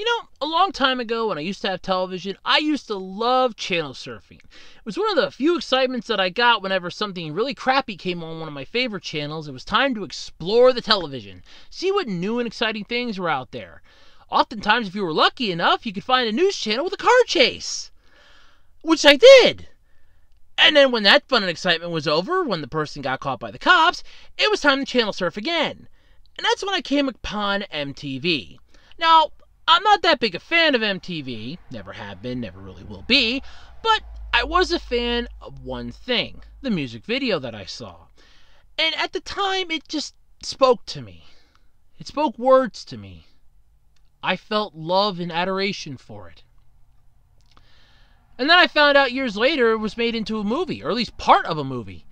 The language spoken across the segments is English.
You know, a long time ago when I used to have television, I used to love channel surfing. It was one of the few excitements that I got whenever something really crappy came on one of my favorite channels. It was time to explore the television, see what new and exciting things were out there. Oftentimes, if you were lucky enough, you could find a news channel with a car chase, which I did. And then when that fun and excitement was over, when the person got caught by the cops, it was time to channel surf again. And that's when I came upon MTV. Now, I'm not that big a fan of MTV, never have been, never really will be, but I was a fan of one thing, the music video that I saw. And at the time, it just spoke to me. It spoke words to me. I felt love and adoration for it. And then I found out years later it was made into a movie, or at least part of a movie.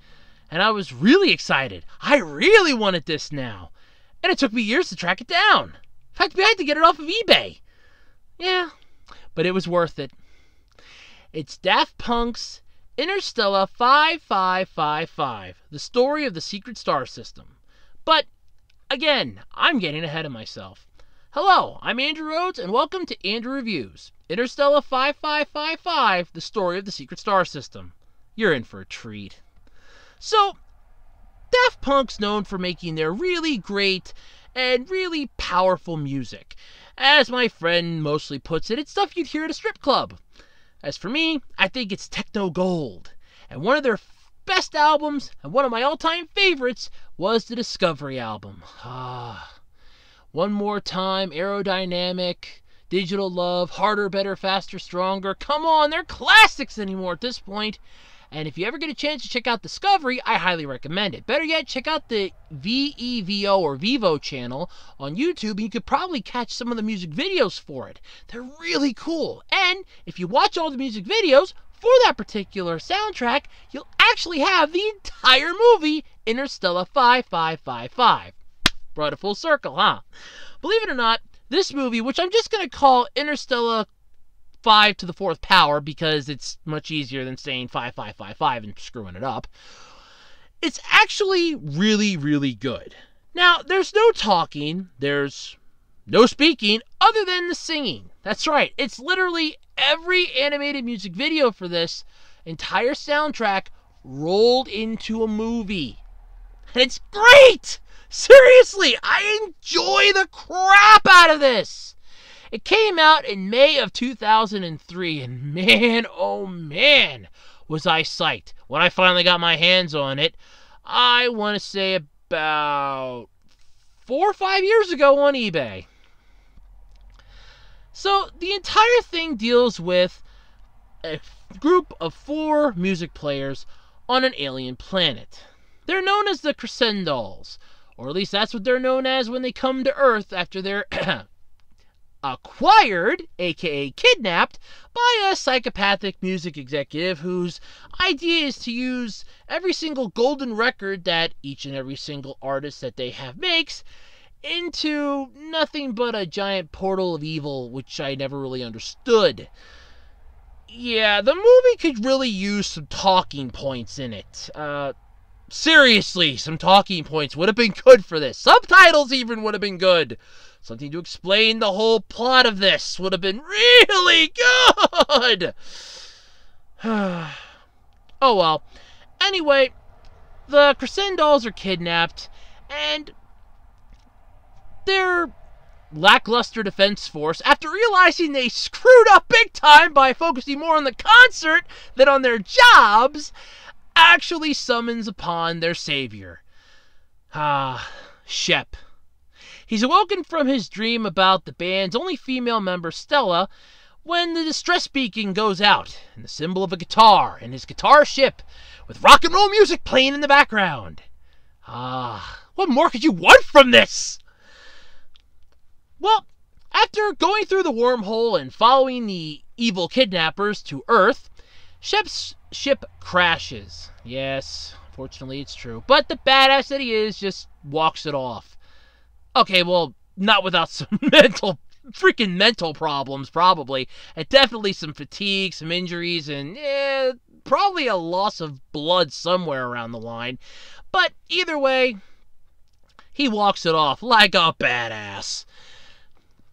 And I was really excited. I really wanted this now. And it took me years to track it down. In fact, we had to get it off of eBay. Yeah, but it was worth it. It's Daft Punk's Interstella 5555, the story of the secret star system. But, again, I'm getting ahead of myself. Hello, I'm Andrew Rhoads, and welcome to Andrew Reviews. Interstella 5555, the story of the secret star system. You're in for a treat. So, Daft Punk's known for making their really great and really powerful music. As my friend mostly puts it, it's stuff you'd hear at a strip club. As for me, I think it's techno gold. And one of their best albums, and one of my all-time favorites, was the Discovery album. Ah, One More Time, Aerodynamic, Digital Love, Harder, Better, Faster, Stronger. Come on, they're classics anymore at this point. And if you ever get a chance to check out Discovery, I highly recommend it. Better yet, check out the VEVO or Vivo channel on YouTube, and you could probably catch some of the music videos for it. They're really cool. And if you watch all the music videos for that particular soundtrack, you'll actually have the entire movie, Interstella 5555. Brought it full circle, huh? Believe it or not, this movie, which I'm just going to call Interstella 5 to the 4th power because it's much easier than saying 5555 and screwing it up. It's actually really, really good. Now, there's no talking, there's no speaking other than the singing. That's right, it's literally every animated music video for this entire soundtrack rolled into a movie. And it's great! Seriously, I enjoy the crap out of this! It came out in May of 2003, and man, oh man, was I psyched. When I finally got my hands on it, I want to say about 4 or 5 years ago on eBay. So the entire thing deals with a group of 4 music players on an alien planet. They're known as the Crescendolls, or at least that's what they're known as when they come to Earth after they're acquired, aka kidnapped, by a psychopathic music executive whose idea is to use every single golden record that each and every single artist that they have makes into nothing but a giant portal of evil, which I never really understood. Yeah, the movie could really use some talking points in it. Seriously, some talking points would have been good for this. Subtitles even would have been good. Something to explain the whole plot of this would have been really good. Oh well. Anyway, the Crescendolls are kidnapped, and their lackluster defense force, after realizing they screwed up big time by focusing more on the concert than on their jobs, actually summons upon their savior. Shep. He's awoken from his dream about the band's only female member, Stella, when the distress beacon goes out, and the symbol of a guitar, and his guitar ship, with rock and roll music playing in the background. What more could you want from this? Well, after going through the wormhole and following the evil kidnappers to Earth, Shep's ship crashes. Yes, fortunately it's true. But the badass that he is just walks it off. Okay, well, not without some freaking mental problems, probably. And definitely some fatigue, some injuries, and probably a loss of blood somewhere around the line. But either way, he walks it off like a badass.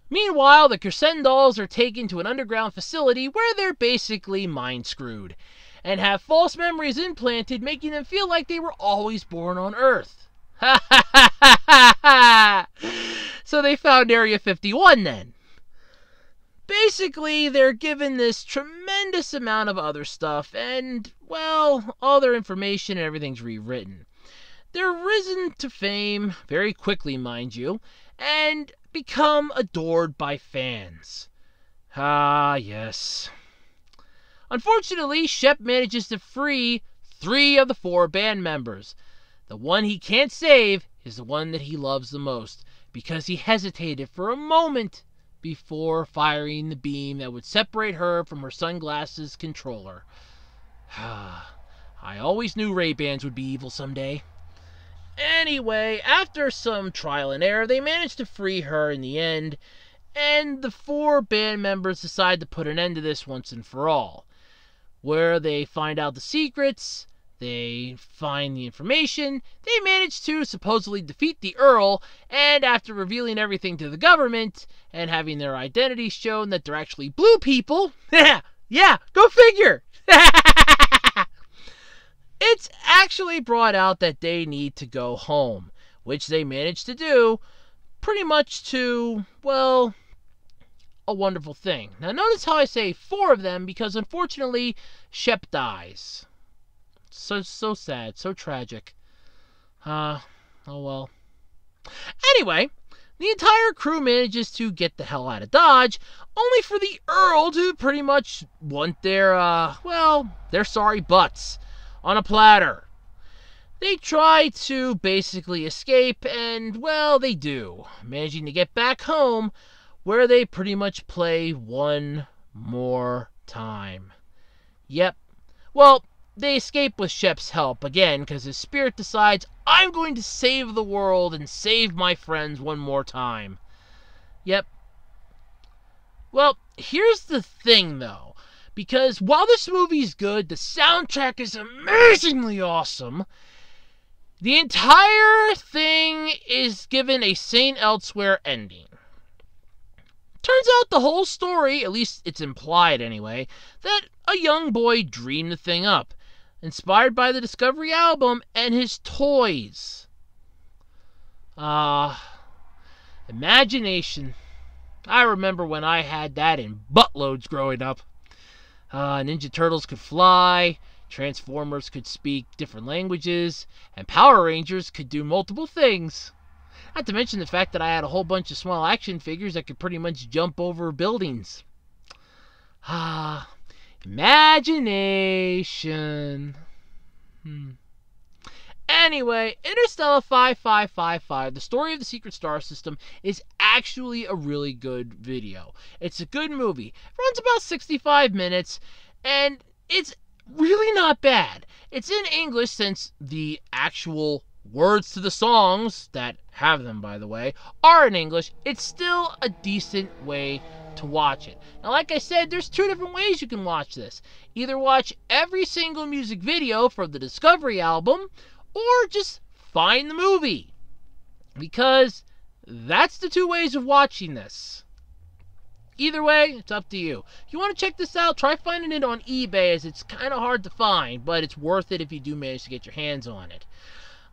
Meanwhile, the Crescendolls are taken to an underground facility where they're basically mind-screwed, and have false memories implanted, making them feel like they were always born on Earth. Ha ha ha ha ha ha! So they found Area 51 then. Basically, they're given this tremendous amount of other stuff, and, well, all their information and everything's rewritten. They're risen to fame, very quickly, mind you, and become adored by fans. Ah, yes. Unfortunately, Shep manages to free 3 of the 4 band members. The one he can't save is the one that he loves the most, because he hesitated for a moment before firing the beam that would separate her from her sunglasses controller. I always knew Ray-Bans would be evil someday. Anyway, after some trial and error, they managed to free her in the end, and the 4 band members decide to put an end to this once and for all, where they find out the secrets, they find the information, they manage to supposedly defeat the Earl, and after revealing everything to the government, and having their identities shown that they're actually blue people, yeah, go figure! It's actually brought out that they need to go home, which they manage to do, pretty much to, well, a wonderful thing. Now notice how I say 4 of them, because unfortunately, Shep dies. So sad, so tragic. Oh well. Anyway, the entire crew manages to get the hell out of Dodge, only for the Earl to pretty much want their, well, their sorry butts on a platter. They try to basically escape, and, well, they do, managing to get back home, where they pretty much play one more time. Yep. Well, they escape with Shep's help again, because his spirit decides, I'm going to save the world and save my friends one more time. Yep. Well, here's the thing, though. Because while this movie's good, the soundtrack is amazingly awesome, the entire thing is given a Saint Elsewhere ending. Turns out the whole story, at least it's implied anyway, that a young boy dreamed the thing up, inspired by the Discovery album and his toys. Imagination. I remember when I had that in buttloads growing up. Ninja Turtles could fly, Transformers could speak different languages, and Power Rangers could do multiple things. Not to mention the fact that I had a whole bunch of small action figures that could pretty much jump over buildings. Imagination. Anyway, Interstella 5555, the story of the secret star system, is actually a really good video. It's a good movie. It runs about 65 minutes, and it's really not bad. It's in English, since the actual words to the songs, that have them by the way, are in English. It's still a decent way to watch it. Now, like I said, there's 2 different ways you can watch this. Either watch every single music video from the Discovery album, or just find the movie. Because that's the 2 ways of watching this. Either way, it's up to you. If you want to check this out, try finding it on eBay, as it's kind of hard to find, but it's worth it if you do manage to get your hands on it.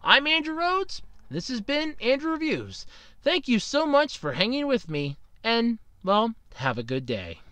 I'm Andrew Rhoads. This has been Andrew Reviews. Thank you so much for hanging with me, and, well, have a good day.